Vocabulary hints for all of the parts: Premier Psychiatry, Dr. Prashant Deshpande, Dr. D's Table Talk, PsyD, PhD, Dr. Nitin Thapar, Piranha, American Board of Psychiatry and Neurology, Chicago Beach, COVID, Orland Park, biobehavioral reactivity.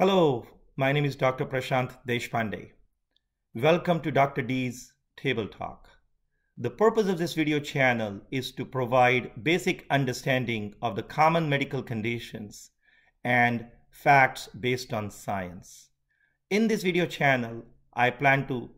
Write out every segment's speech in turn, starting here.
Hello, my name is Dr. Prashant Deshpande. Welcome to Dr. D's Table Talk. The purpose of this video channel is to provide basic understanding of the common medical conditions and facts based on science. In this video channel, I plan to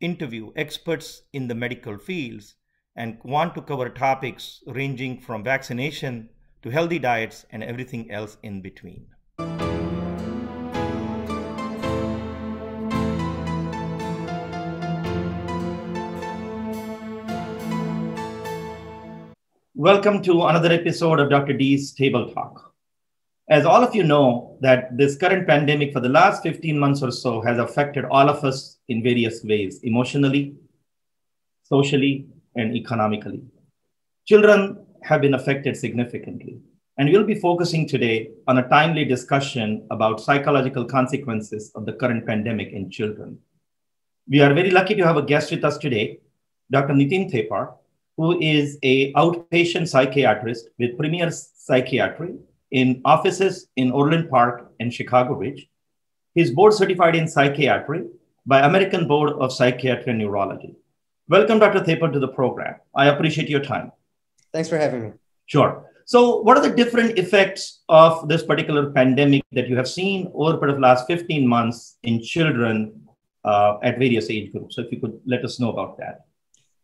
interview experts in the medical fields and want to cover topics ranging from vaccination to healthy diets and everything else in between. Welcome to another episode of Dr. D's Table Talk. As all of you know, that this current pandemic for the last 15 months or so has affected all of us in various ways, emotionally, socially, and economically. Children have been affected significantly, and we'll be focusing today on a timely discussion about psychological consequences of the current pandemic in children. We are very lucky to have a guest with us today, Dr. Nitin Thapar, who is an outpatient psychiatrist with Premier Psychiatry in offices in Orland Park and Chicago Beach. He's board certified in psychiatry by American Board of Psychiatry and Neurology. Welcome, Dr. Thapar, to the program. I appreciate your time. Thanks for having me. Sure. So what are the different effects of this particular pandemic that you have seen over the last 15 months in children at various age groups? So if you could let us know about that.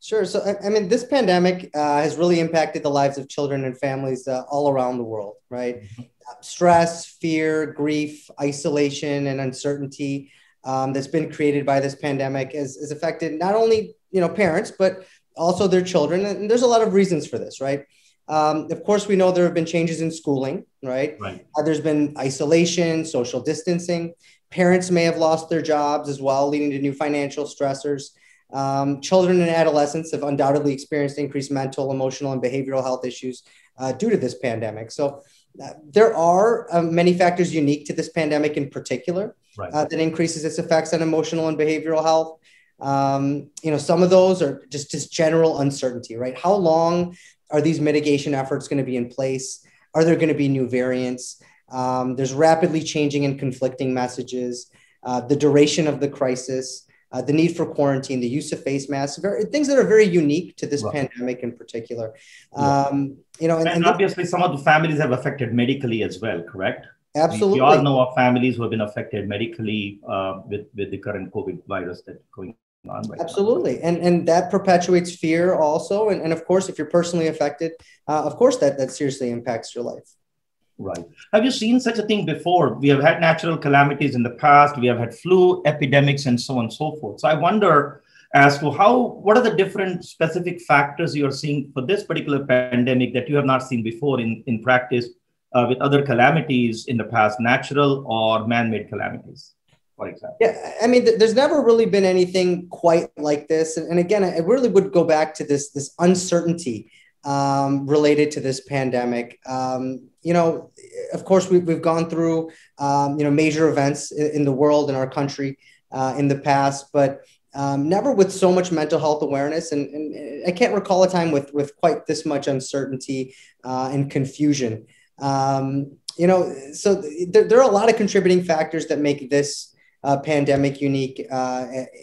Sure. So, I mean, this pandemic has really impacted the lives of children and families all around the world, right? Stress, fear, grief, isolation, and uncertainty that's been created by this pandemic has affected not only, parents, but also their children. And there's a lot of reasons for this, right? Of course, we know there have been changes in schooling, right? There's been isolation, social distancing. Parents may have lost their jobs as well, leading to new financial stressors. Children and adolescents have undoubtedly experienced increased mental, emotional, and behavioral health issues due to this pandemic. So there are many factors unique to this pandemic in particular, right, that increases its effects on emotional and behavioral health. Some of those are just general uncertainty, right? How long are these mitigation efforts going to be in place? Are there going to be new variants? There's rapidly changing and conflicting messages, the duration of the crisis, the need for quarantine, the use of face masks, things that are very unique to this pandemic in particular. And obviously some of the families have affected medically as well, correct? Absolutely. We all know of families who have been affected medically with the current COVID virus that's going on right now. Absolutely. And that perpetuates fear also. And of course, if you're personally affected, of course, that seriously impacts your life. Right. Have you seen such a thing before? We have had natural calamities in the past. We have had flu epidemics and so on and so forth. So I wonder as to what are the different specific factors you're seeing for this particular pandemic that you have not seen before in practice with other calamities in the past, natural or man-made calamities, for example? Yeah, I mean, there's never really been anything quite like this. And again, I really would go back to this uncertainty related to this pandemic. Of course, we've gone through, major events in the world, in our country, in the past, but never with so much mental health awareness. And I can't recall a time with quite this much uncertainty and confusion. So there are a lot of contributing factors that make this pandemic unique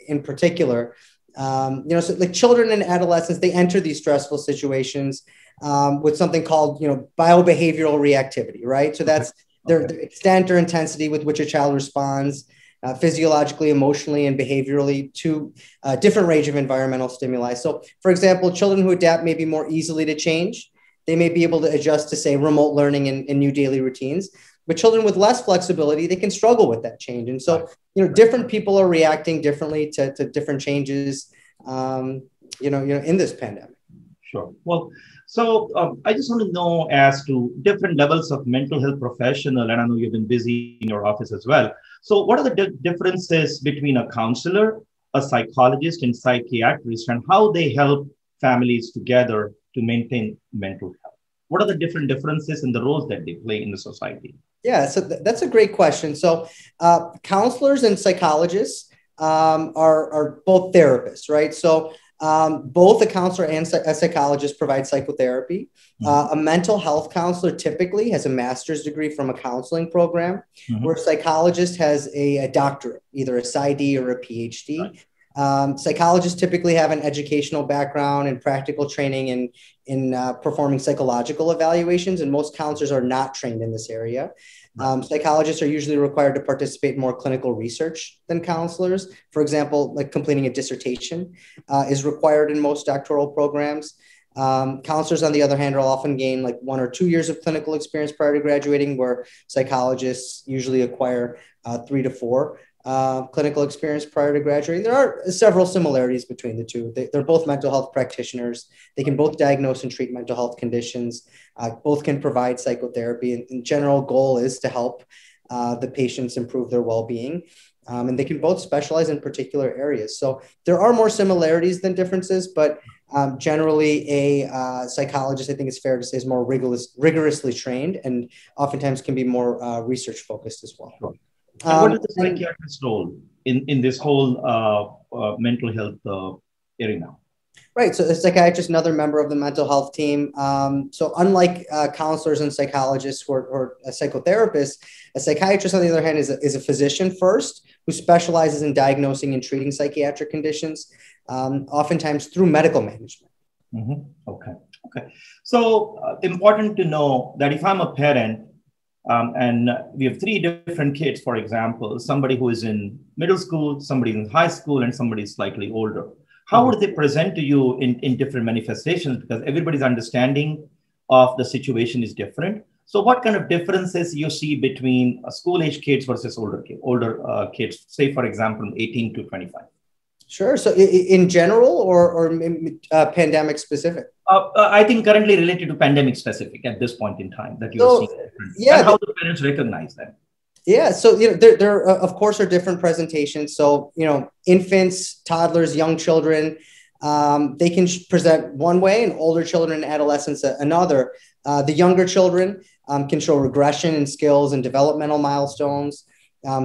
in particular. So like children and adolescents, they enter these stressful situations with something called, biobehavioral reactivity, right? So that's the extent or intensity with which a child responds physiologically, emotionally, and behaviorally to a different range of environmental stimuli. So for example, children who adapt may be more easily to change. They may be able to adjust to, say, remote learning and new daily routines. But children with less flexibility, they can struggle with that change. And so, different people are reacting differently to different changes, in this pandemic. Sure. Well, so I just want to know as to different levels of mental health professional, and I know you've been busy in your office as well. So what are the differences between a counselor, a psychologist, and psychiatrist, and how they help families together to maintain mental health? What are the different differences in the roles that they play in the society? Yeah, so that's a great question. So counselors and psychologists are both therapists, right? So Both a counselor and a psychologist provide psychotherapy. Mm-hmm. A mental health counselor typically has a master's degree from a counseling program, mm-hmm. where a psychologist has a doctorate, either a PsyD or a PhD. Right. Psychologists typically have an educational background and practical training in performing psychological evaluations, and most counselors are not trained in this area. Psychologists are usually required to participate in more clinical research than counselors. For example, like completing a dissertation is required in most doctoral programs. Counselors, on the other hand, will often gain like 1 or 2 years of clinical experience prior to graduating, where psychologists usually acquire 3 to 4 clinical experience prior to graduating. There are several similarities between the two. They're both mental health practitioners. They can both diagnose and treat mental health conditions. Both can provide psychotherapy. And general goal is to help the patients improve their well-being. And they can both specialize in particular areas. So there are more similarities than differences, but generally a psychologist, I think it's fair to say, is more rigorously trained and oftentimes can be more research focused as well. Sure. And what is the psychiatrist's role in this whole mental health arena? Right. So the psychiatrist is another member of the mental health team. So unlike counselors and psychologists or psychotherapists, a psychiatrist, on the other hand, is a physician first who specializes in diagnosing and treating psychiatric conditions, oftentimes through medical management. Mm-hmm. Okay. So important to know that if I'm a parent, and we have 3 different kids, for example, somebody who is in middle school, somebody in high school, and somebody slightly older. How mm-hmm. would they present to you in different manifestations? Because everybody's understanding of the situation is different. So what kind of differences you see between school-age kids versus older kids, say, for example, 18 to 25? Sure. So in general or pandemic specific? I think currently related to pandemic specific at this point in time that you're seeing. Yeah. And how do parents recognize that? Yeah. So, there of course are different presentations. So, infants, toddlers, young children, they can present one way, and older children and adolescents another. The younger children can show regression in skills and developmental milestones.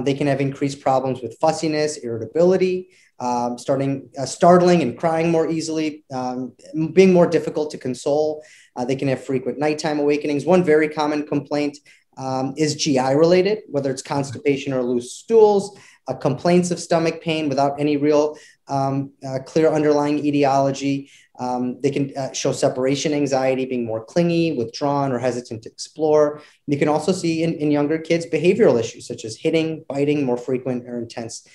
They can have increased problems with fussiness, irritability, startling and crying more easily, being more difficult to console. They can have frequent nighttime awakenings. One very common complaint is GI related, whether it's constipation or loose stools, complaints of stomach pain without any real clear underlying etiology. They can show separation anxiety, being more clingy, withdrawn, or hesitant to explore. You can also see in younger kids behavioral issues such as hitting, biting, more frequent or intense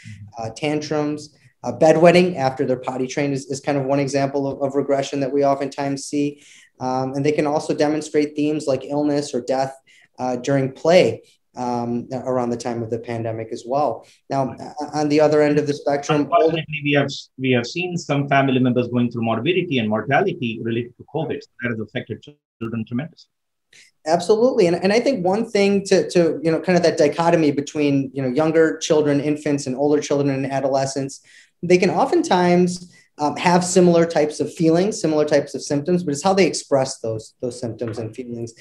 tantrums. Bedwetting after they're potty trained is kind of one example of regression that we oftentimes see. And they can also demonstrate themes like illness or death during play around the time of the pandemic as well. Now, on the other end of the spectrum, unfortunately, we have seen some family members going through morbidity and mortality related to COVID. That has affected children tremendously. Absolutely. And I think one thing to kind of that dichotomy between, younger children, infants, and older children and adolescents, they can oftentimes have similar types of feelings, similar types of symptoms, but it's how they express those symptoms and feelings.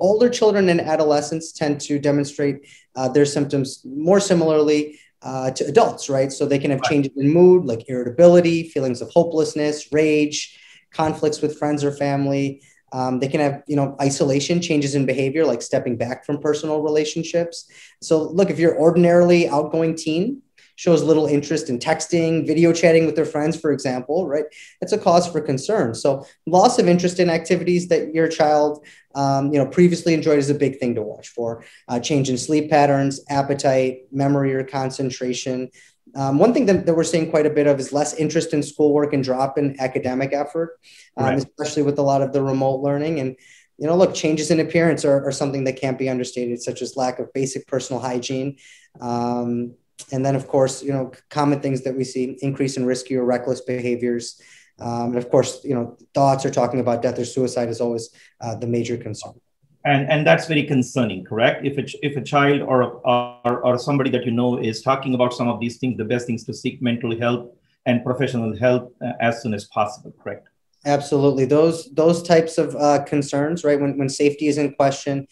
Older children and adolescents tend to demonstrate their symptoms more similarly to adults, right? So they can have changes in mood, like irritability, feelings of hopelessness, rage, conflicts with friends or family. They can have, isolation, changes in behavior, like stepping back from personal relationships. So look, if you're ordinarily outgoing teen shows little interest in texting, video chatting with their friends, for example, right? That's a cause for concern. So loss of interest in activities that your child, previously enjoyed is a big thing to watch for. Change in sleep patterns, appetite, memory or concentration. One thing that we're seeing quite a bit of is less interest in schoolwork and drop in academic effort, especially with a lot of the remote learning. And, changes in appearance are something that can't be understated, such as lack of basic personal hygiene. And then, of course, common things that we see, increase in risky or reckless behaviors. And of course, thoughts or talking about death or suicide is always the major concern. And that's very concerning, correct? If a child or somebody that is talking about some of these things, the best things to seek mental help and professional help as soon as possible, correct? Absolutely. Those types of concerns, right? When safety is in question,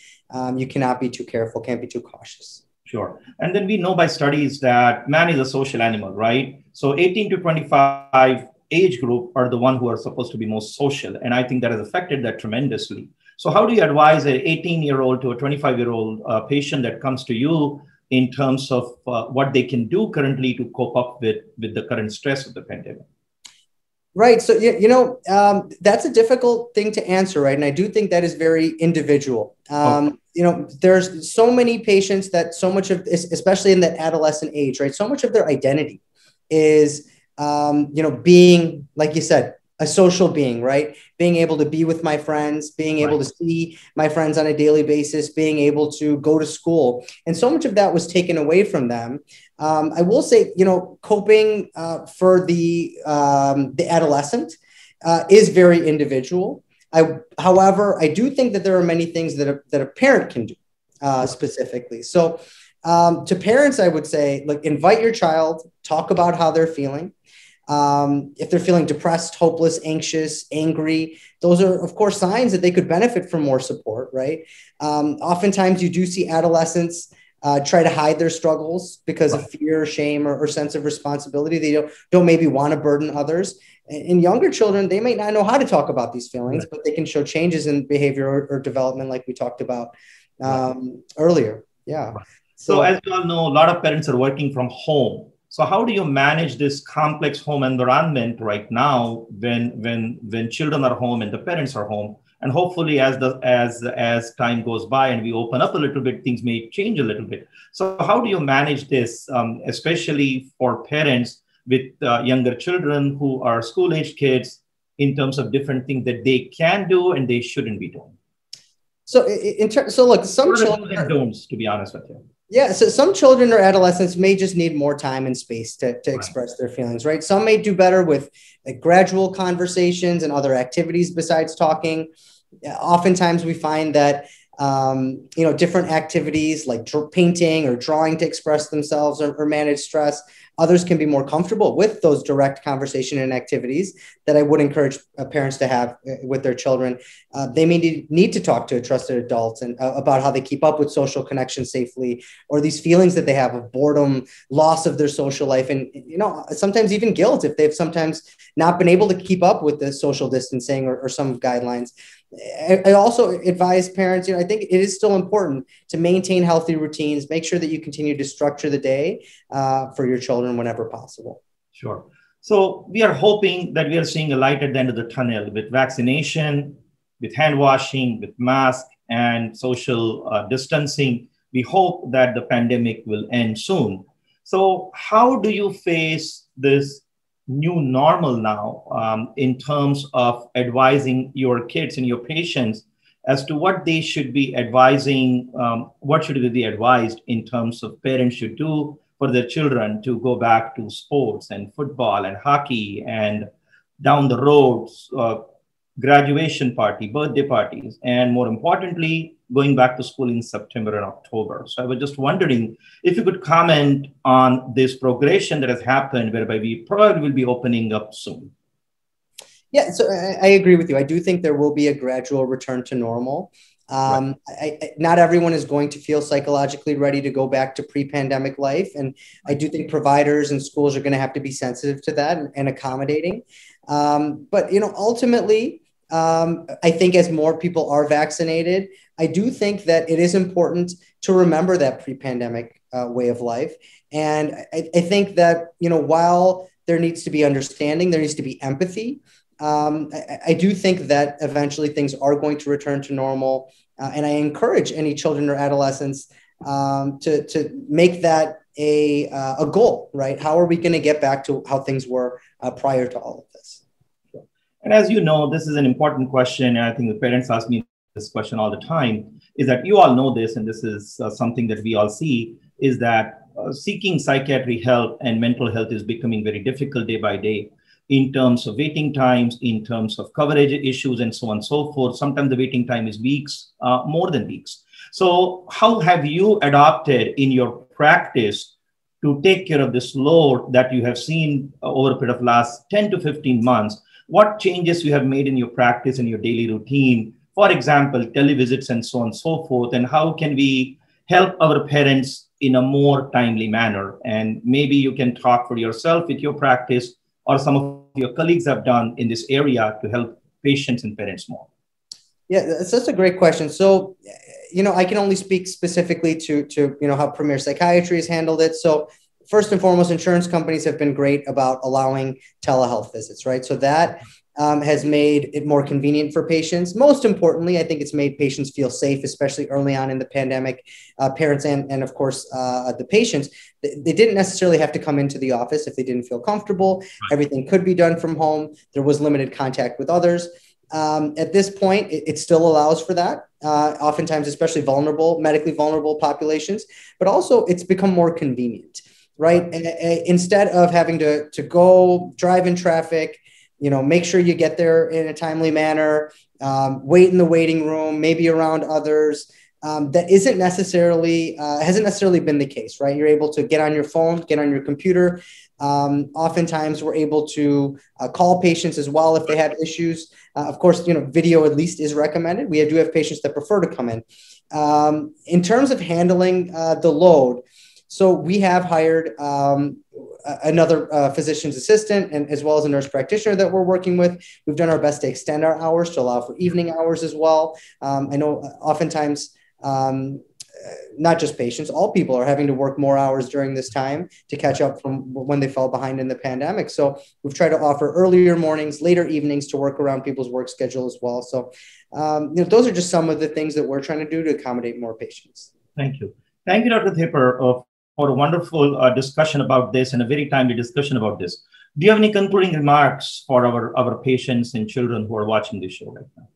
you cannot be too careful, can't be too cautious. Sure. And then we know by studies that man is a social animal, right? So 18 to 25, age group are the one who are supposed to be most social. And I think that has affected that tremendously. So how do you advise an 18-year-old to a 25-year-old patient that comes to you in terms of what they can do currently to cope up with the current stress of the pandemic? Right. So, that's a difficult thing to answer, right? And I do think that is very individual. There's so many patients that so much of, especially in that adolescent age, right? So much of their identity is, being, like you said, a social being, right? Being able to be with my friends, being able to see my friends on a daily basis, being able to go to school. And so much of that was taken away from them. I will say, coping for the adolescent is very individual. However, I do think that there are many things that a parent can do specifically. So to parents, I would say, like, invite your child, talk about how they're feeling. If they're feeling depressed, hopeless, anxious, angry, those are, of course, signs that they could benefit from more support, right? Oftentimes you do see adolescents try to hide their struggles because of fear, shame, or sense of responsibility. They don't maybe want to burden others. In younger children, they may not know how to talk about these feelings, but they can show changes in behavior or development like we talked about earlier. Yeah. So as you all know, a lot of parents are working from home. So how do you manage this complex home environment right now when children are home and the parents are home? And hopefully as time goes by and we open up a little bit, things may change a little bit. So how do you manage this, especially for parents with younger children who are school-aged kids, in terms of different things that they can do and they shouldn't be doing? So look, some children and don'ts, to be honest with you. Yeah. So some children or adolescents may just need more time and space to express their feelings, right? Some may do better with gradual conversations and other activities besides talking. Oftentimes we find that, different activities like painting or drawing to express themselves or manage stress. Others can be more comfortable with those direct conversation and activities that I would encourage parents to have with their children. They may need to talk to a trusted adult and about how they keep up with social connection safely, or these feelings that they have of boredom, loss of their social life, and sometimes even guilt if they've sometimes not been able to keep up with the social distancing or some guidelines. I also advise parents, I think it is still important to maintain healthy routines, make sure that you continue to structure the day for your children whenever possible. Sure. So we are hoping that we are seeing a light at the end of the tunnel with vaccination, with hand washing, with mask and social distancing. We hope that the pandemic will end soon. So how do you face this new normal now in terms of advising your kids and your patients as to what they should be advising, what should they be advised in terms of parents should do for their children to go back to sports and football and hockey and down the roads, graduation party, birthday parties, and more importantly, going back to school in September and October. So I was just wondering if you could comment on this progression that has happened, whereby we probably will be opening up soon. Yeah, so I agree with you. I do think there will be a gradual return to normal. Not everyone is going to feel psychologically ready to go back to pre-pandemic life. And I do think providers and schools are going to have to be sensitive to that and accommodating. Ultimately, I think as more people are vaccinated, I do think that it is important to remember that pre-pandemic way of life. And I think that, while there needs to be understanding, there needs to be empathy. I do think that eventually things are going to return to normal. And I encourage any children or adolescents to make that a goal, right? How are we going to get back to how things were prior to all of this? And as you know, this is an important question. And I think the parents ask me this question all the time, is that you all know this, and this is something that we all see, is that seeking psychiatry help and mental health is becoming very difficult day by day in terms of waiting times, in terms of coverage issues, and so on and so forth. Sometimes the waiting time is weeks, more than weeks. So how have you adopted in your practice to take care of this load that you have seen over a period of last 10 to 15 months? What changes you have made in your practice and your daily routine, for example, televisits and so on and so forth, and how can we help our parents in a more timely manner? And maybe you can talk for yourself with your practice or some of your colleagues have done in this area to help patients and parents more? Yeah, that's a great question. So, you know, I can only speak specifically to you know, how Premier Psychiatry has handled it. So first and foremost, insurance companies have been great about allowing telehealth visits, right? So that has made it more convenient for patients. Most importantly, I think it's made patients feel safe, especially early on in the pandemic, parents and of course, the patients. They didn't necessarily have to come into the office if they didn't feel comfortable. Everything could be done from home. There was limited contact with others. At this point, it still allows for that, oftentimes, especially vulnerable, medically vulnerable populations, but also it's become more convenient, right? And, instead of having to go drive in traffic, you know, make sure you get there in a timely manner, wait in the waiting room, maybe around others. That isn't necessarily, hasn't necessarily been the case, right? You're able to get on your phone, get on your computer. Oftentimes we're able to call patients as well if they have issues. Of course, you know, video at least is recommended. We do have patients that prefer to come in. In terms of handling the load, so we have hired another physician's assistant and as well as a nurse practitioner that we're working with. We've done our best to extend our hours to allow for evening hours as well. I know oftentimes, not just patients, all people are having to work more hours during this time to catch up from when they fell behind in the pandemic. So we've tried to offer earlier mornings, later evenings to work around people's work schedule as well. So you know, those are just some of the things that we're trying to do to accommodate more patients. Thank you. Thank you, Dr. Thapar, for a wonderful discussion about this and a very timely discussion about this. Do you have any concluding remarks for our patients and children who are watching this show right now?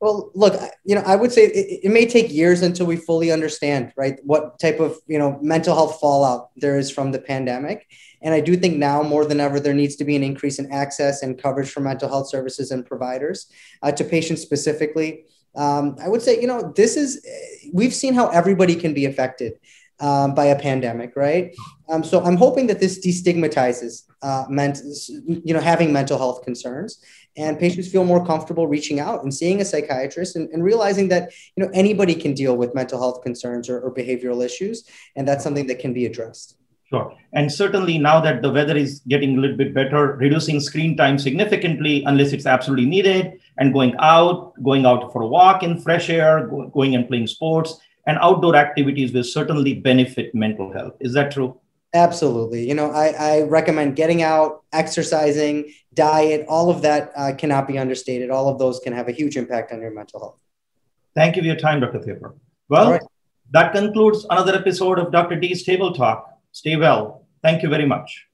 Well, look, you know, I would say it may take years until we fully understand, right, what type of, you know, mental health fallout there is from the pandemic. And I do think now more than ever, there needs to be an increase in access and coverage for mental health services and providers to patients specifically. I would say, you know, we've seen how everybody can be affected by a pandemic, right? So I'm hoping that this destigmatizes, you know, having mental health concerns, and patients feel more comfortable reaching out and seeing a psychiatrist and realizing that, you know, anybody can deal with mental health concerns or behavioral issues. And that's something that can be addressed. Sure. And certainly now that the weather is getting a little bit better, reducing screen time significantly, unless it's absolutely needed, and going out for a walk in fresh air, going and playing sports, and outdoor activities will certainly benefit mental health. Is that true? Absolutely. You know, I recommend getting out, exercising, diet, all of that cannot be understated. All of those can have a huge impact on your mental health. Thank you for your time, Dr. Thapar. Well, That concludes another episode of Dr. D's Table Talk. Stay well. Thank you very much.